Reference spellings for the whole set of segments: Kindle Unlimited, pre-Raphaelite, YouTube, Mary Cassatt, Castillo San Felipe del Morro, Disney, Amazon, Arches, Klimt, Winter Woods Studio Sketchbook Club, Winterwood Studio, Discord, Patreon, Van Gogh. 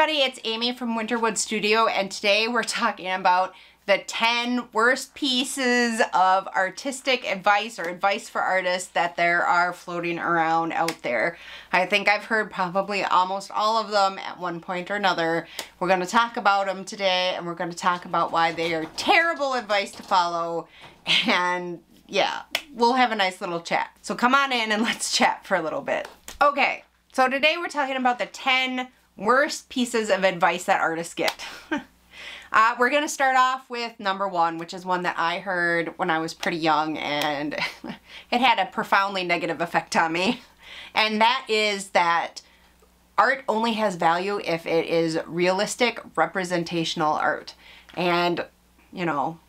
everybody, it's Amy from Winterwood Studio, and today we're talking about the 10 worst pieces of artistic advice or advice for artists that there are floating around out there. I think I've heard probably almost all of them at one point or another. We're going to talk about them today, and we're going to talk about why they are terrible advice to follow, and yeah, we'll have a nice little chat. So come on in and let's chat for a little bit. Okay, so today we're talking about the 10 worst pieces of advice that artists get. We're going to start off with number one, which is one that I heard when I was pretty young, and it had a profoundly negative effect on me. And that is that art only has value if it is realistic, representational art. And, you know,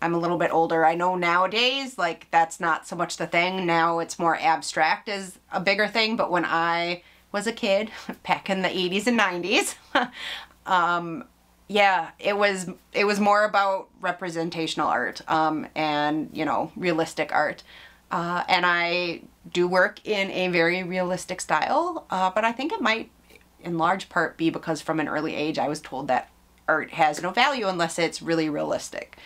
I'm a little bit older. I know nowadays, like, that's not so much the thing. Now it's more abstract is a bigger thing. But when I was a kid, back in the 80s and 90s, yeah, it was more about representational art and, you know, realistic art. And I do work in a very realistic style, but I think it might in large part be because from an early age I was told that art has no value unless it's really realistic,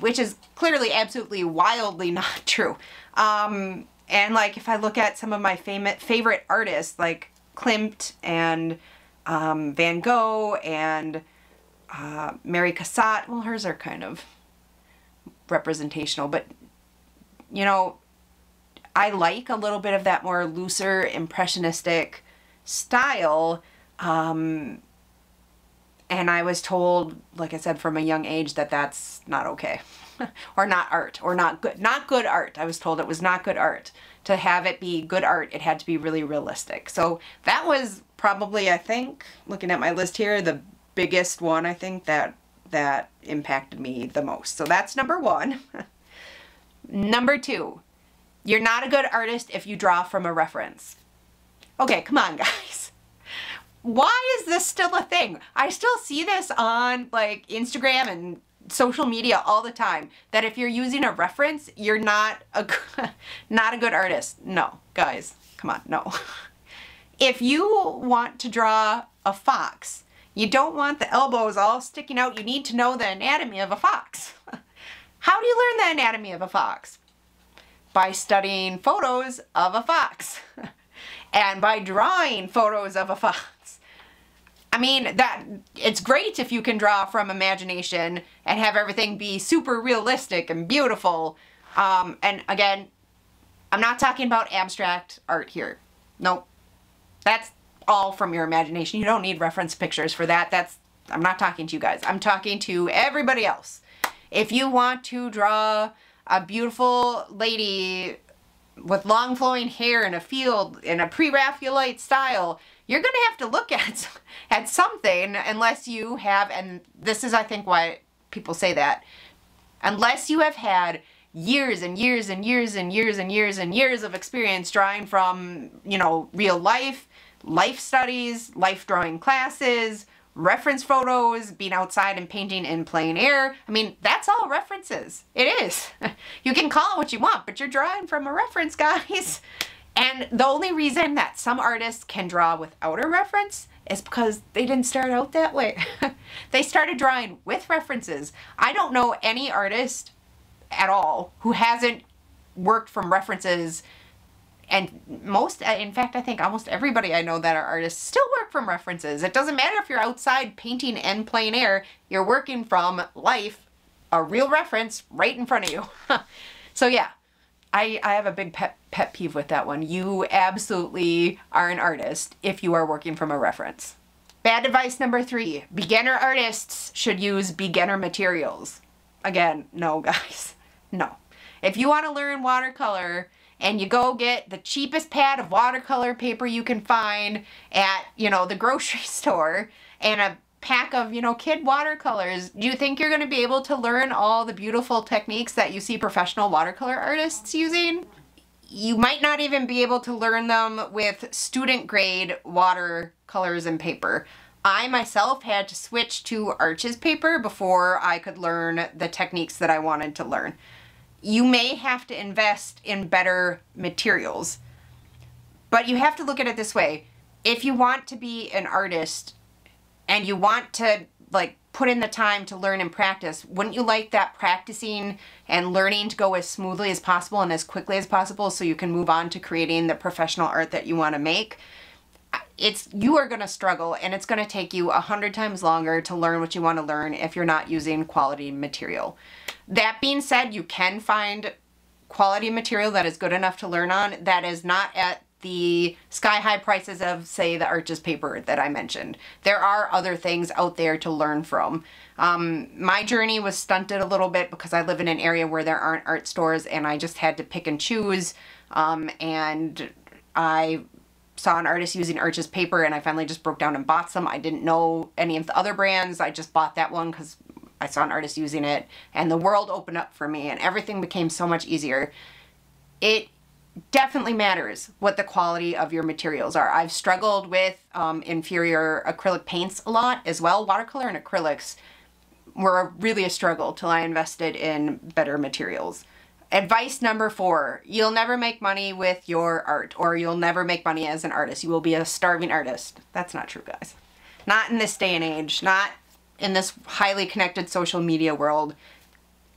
which is clearly absolutely wildly not true. And like if I look at some of my favorite artists like Klimt and Van Gogh and Mary Cassatt, well, hers are kind of representational, but, you know, I like a little bit of that more looser, impressionistic style, and I was told, like I said, from a young age that that's not okay, or not art, or not good art. I was told it was not good art. To have it be good art, it had to be really realistic. So that was probably, I think, looking at my list here, the biggest one, I think, that impacted me the most. So that's number one. Number two, you're not a good artist if you draw from a reference. Okay, come on, guys. Why is this still a thing? I still see this on, like, Instagram and social media all the time, that if you're using a reference, you're not a good artist. No, guys, come on, no. If you want to draw a fox, you don't want the elbows all sticking out. You need to know the anatomy of a fox. How do you learn the anatomy of a fox? By studying photos of a fox and by drawing photos of a fox. I mean, it's great if you can draw from imagination and have everything be super realistic and beautiful. And again, I'm not talking about abstract art here. Nope. That's all from your imagination. You don't need reference pictures for that. I'm not talking to you guys. I'm talking to everybody else. If you want to draw a beautiful lady with long flowing hair in a field in a pre-Raphaelite style, you're going to have to look at something unless you have, and this is I think why people say that, unless you have had years and years and years and years and years and years of experience drawing from, you know, real life, life studies, life drawing classes, reference photos, being outside and painting in plain air. I mean, that's all references. It is. You can call it what you want, but you're drawing from a reference, guys. And the only reason that some artists can draw without a reference is because they didn't start out that way. They started drawing with references. I don't know any artist at all who hasn't worked from references, and most, in fact, I think almost everybody I know that are artists still work from references. It doesn't matter if you're outside painting in plain air, you're working from life, a real reference right in front of you. So yeah. I have a big pet peeve with that one. You absolutely are an artist if you are working from a reference. Bad advice number three, beginner artists should use beginner materials. Again, no, guys, no. If you want to learn watercolor and you go get the cheapest pad of watercolor paper you can find at, you know, the grocery store and a pack of, you know, kid watercolors, do you think you're going to be able to learn all the beautiful techniques that you see professional watercolor artists using? You might not even be able to learn them with student grade watercolors and paper. I myself had to switch to Arches paper before I could learn the techniques that I wanted to learn. You may have to invest in better materials, but you have to look at it this way. If you want to be an artist, and you want to like put in the time to learn and practice, wouldn't you like that practicing and learning to go as smoothly as possible and as quickly as possible so you can move on to creating the professional art that you want to make? You are going to struggle, and it's going to take you 100 times longer to learn what you want to learn if you're not using quality material. That being said, you can find quality material that is good enough to learn on that is not at the sky-high prices of, say, the Arches paper that I mentioned. There are other things out there to learn from. My journey was stunted a little bit because I live in an area where there aren't art stores, and I just had to pick and choose, and I saw an artist using Arches paper, and I finally just broke down and bought some. I didn't know any of the other brands. I just bought that one because I saw an artist using it, and the world opened up for me, and everything became so much easier. It definitely matters what the quality of your materials are. I've struggled with inferior acrylic paints a lot as well. Watercolor and acrylics were really a struggle till I invested in better materials. Advice number 4, you'll never make money with your art, or you'll never make money as an artist. You will be a starving artist. That's not true, guys. Not in this day and age, not in this highly connected social media world.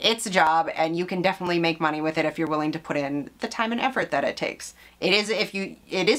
It's a job, and you can definitely make money with it if you're willing to put in the time and effort that it takes. It is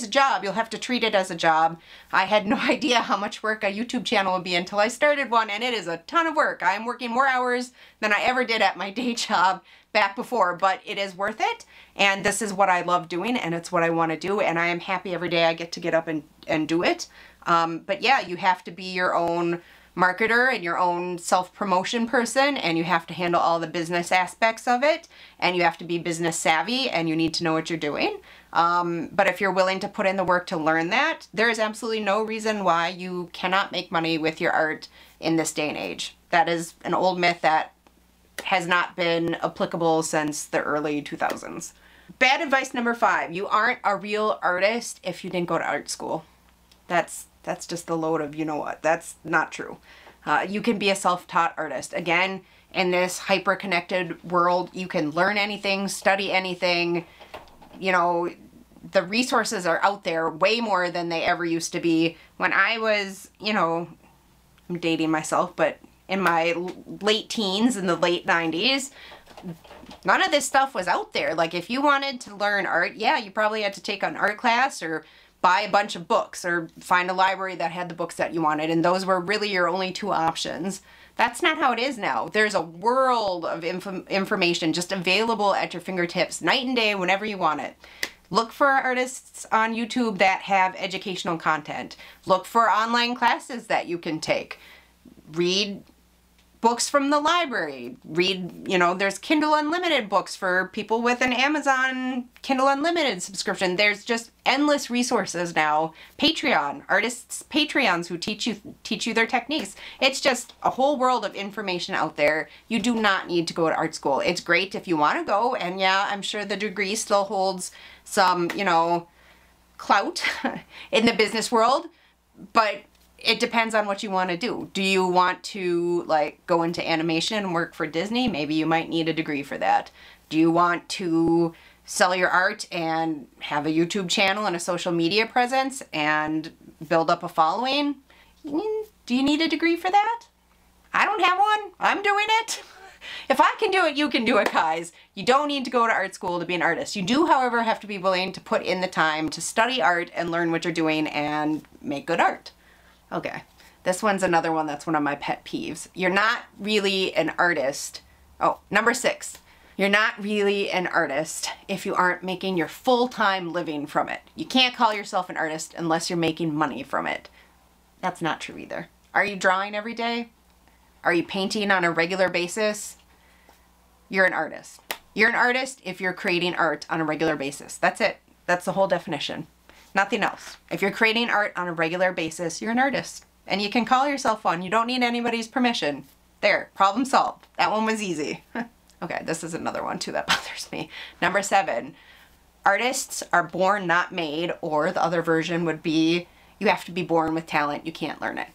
a job. You'll have to treat it as a job. I had no idea how much work a YouTube channel would be until I started one, and it is a ton of work. I'm working more hours than I ever did at my day job back before, but it is worth it, and this is what I love doing, and it's what I want to do, and I am happy every day I get to get up and do it. But yeah, you have to be your own marketer and your own self-promotion person, and you have to handle all the business aspects of it, and you have to be business savvy, and you need to know what you're doing. But if you're willing to put in the work to learn that, there is absolutely no reason why you cannot make money with your art in this day and age. That is an old myth that has not been applicable since the early 2000s. Bad advice number 5, you aren't a real artist if you didn't go to art school. That's just the load of you know what. That's not true. You can be a self-taught artist. Again, in this hyper-connected world, you can learn anything, study anything. You know, the resources are out there way more than they ever used to be. When I was, you know, I'm dating myself, but in my late teens, in the late 90s, none of this stuff was out there. Like, if you wanted to learn art, yeah, you probably had to take an art class or buy a bunch of books or find a library that had the books that you wanted, and those were really your only two options. That's not how it is now. There's a world of information just available at your fingertips night and day whenever you want it. Look for artists on YouTube that have educational content. Look for online classes that you can take. Read books from the library. Read, you know, there's Kindle Unlimited books for people with an Amazon Kindle Unlimited subscription. There's just endless resources now. Patreon, artists' Patreons who teach you their techniques. It's just a whole world of information out there. You do not need to go to art school. It's great if you want to go, and yeah, I'm sure the degree still holds some, you know, clout in the business world, but it depends on what you want to do. Do you want to like go into animation and work for Disney? Maybe you might need a degree for that. Do you want to sell your art and have a YouTube channel and a social media presence and build up a following? Do you need a degree for that? I don't have one. I'm doing it. If I can do it, you can do it, guys. You don't need to go to art school to be an artist. You do, however, have to be willing to put in the time to study art and learn what you're doing and make good art. Okay, this one's another one that's one of my pet peeves. You're not really an artist. Oh, number 6. You're not really an artist if you aren't making your full-time living from it. You can't call yourself an artist unless you're making money from it. That's not true either. Are you drawing every day? Are you painting on a regular basis? You're an artist. You're an artist if you're creating art on a regular basis. That's it. That's the whole definition. Nothing else. If you're creating art on a regular basis, you're an artist. And you can call yourself one. You don't need anybody's permission. There, problem solved. That one was easy. Okay, this is another one too that bothers me. Number 7, artists are born not made, or the other version would be you have to be born with talent, you can't learn it.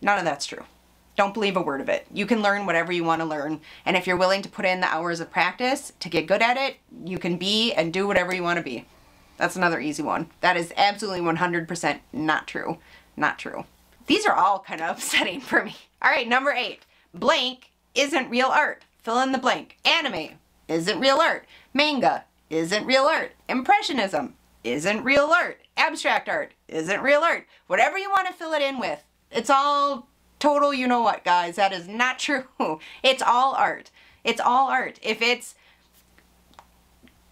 None of that's true. Don't believe a word of it. You can learn whatever you want to learn, and if you're willing to put in the hours of practice to get good at it, you can be and do whatever you want to be. That's another easy one. That is absolutely 100% not true. Not true. These are all kind of upsetting for me. All right, number 8. Blank isn't real art. Fill in the blank. Anime isn't real art. Manga isn't real art. Impressionism isn't real art. Abstract art isn't real art. Whatever you want to fill it in with, it's all total you know what, guys. That is not true. It's all art. It's all art. If it's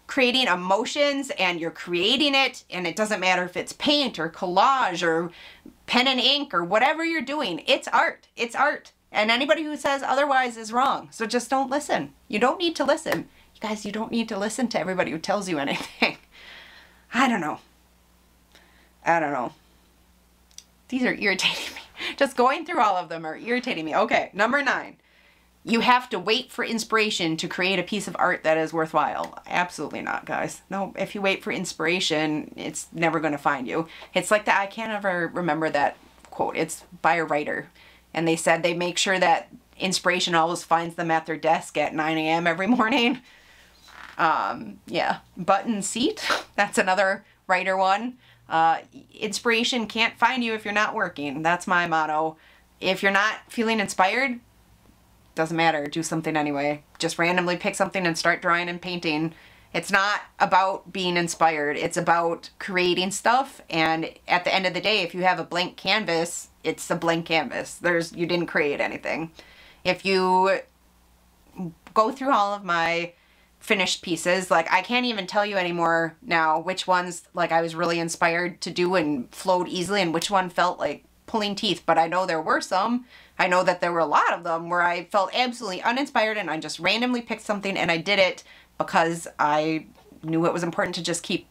creating emotions and you're creating it, and it doesn't matter if it's paint or collage or pen and ink or whatever you're doing, it's art. It's art. And anybody who says otherwise is wrong. So just don't listen. You don't need to listen. You guys, you don't need to listen to everybody who tells you anything. I don't know. I don't know. These are irritating me. Just going through all of them are irritating me. Okay, number 9. You have to wait for inspiration to create a piece of art that is worthwhile. Absolutely not, guys. No, if you wait for inspiration, it's never going to find you. It's like that. I can't ever remember that quote. It's by a writer. And they said they make sure that inspiration always finds them at their desk at 9 a.m. every morning. Yeah, button seat. That's another writer one. Inspiration can't find you if you're not working. That's my motto. If you're not feeling inspired, doesn't matter. Do something anyway. Just randomly pick something and start drawing and painting. It's not about being inspired. It's about creating stuff. And at the end of the day, if you have a blank canvas, it's a blank canvas. You didn't create anything. If you go through all of my finished pieces, like I can't even tell you anymore now which ones like I was really inspired to do and flowed easily and which one felt like pulling teeth, but I know there were some. I know that there were a lot of them where I felt absolutely uninspired and I just randomly picked something and I did it because I knew it was important to just keep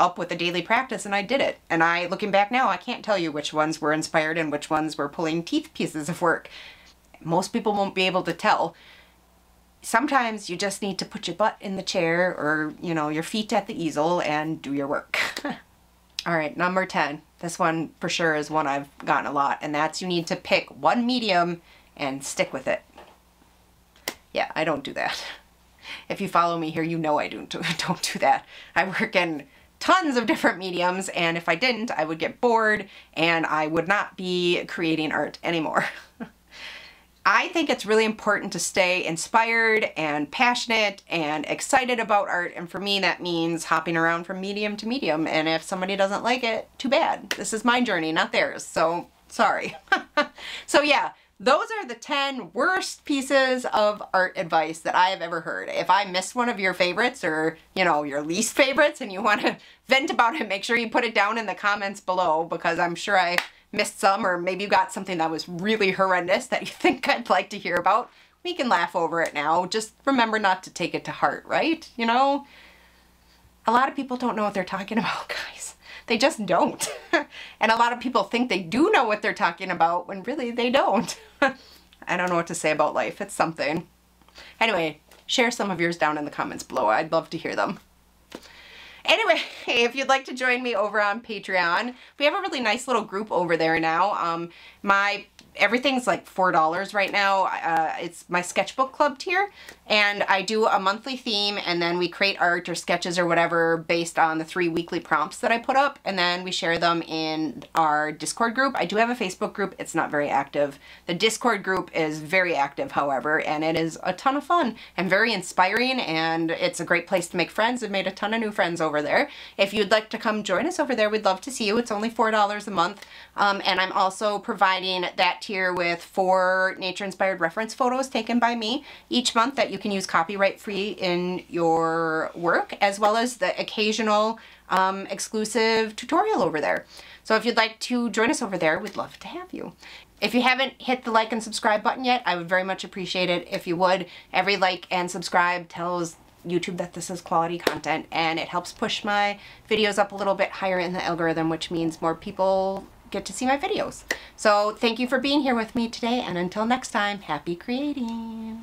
up with the daily practice and I did it. And I, looking back now, I can't tell you which ones were inspired and which ones were pulling teeth pieces of work. Most people won't be able to tell. Sometimes you just need to put your butt in the chair or, you know, your feet at the easel and do your work. All right, number 10. This one for sure is one I've gotten a lot, and that's you need to pick one medium and stick with it. Yeah, I don't do that. If you follow me here, you know I don't do that. I work in tons of different mediums, and if I didn't, I would get bored and I would not be creating art anymore. I think it's really important to stay inspired and passionate and excited about art, and for me that means hopping around from medium to medium, and if somebody doesn't like it, too bad. This is my journey, not theirs, so sorry. So yeah, those are the 10 worst pieces of art advice that I have ever heard. If I missed one of your favorites or, you know, your least favorites and you want to vent about it, make sure you put it down in the comments below, because I'm sure I missed some, or maybe you got something that was really horrendous that you think I'd like to hear about. We can laugh over it now. Just remember not to take it to heart, right? You know, a lot of people don't know what they're talking about, guys. They just don't. And a lot of people think they do know what they're talking about when really they don't. I don't know what to say about life. It's something. Anyway, share some of yours down in the comments below. I'd love to hear them. Anyway, if you'd like to join me over on Patreon, we have a really nice little group over there now. Everything's like $4 right now. It's my sketchbook club tier, and I do a monthly theme, and then we create art or sketches or whatever based on the 3 weekly prompts that I put up, and then we share them in our Discord group. I do have a Facebook group. It's not very active. The Discord group is very active, however, and it is a ton of fun and very inspiring, and it's a great place to make friends. I've made a ton of new friends over there. If you'd like to come join us over there, we'd love to see you. It's only $4 a month, and I'm also providing that tier with 4 nature-inspired reference photos taken by me each month that you can use copyright-free in your work, as well as the occasional exclusive tutorial over there. So if you'd like to join us over there, we'd love to have you. If you haven't hit the like and subscribe button yet, I would very much appreciate it if you would. Every like and subscribe tells YouTube that this is quality content, and it helps push my videos up a little bit higher in the algorithm, which means more people get to see my videos. So thank you for being here with me today, and until next time, happy creating.